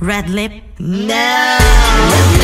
Red Lip? No!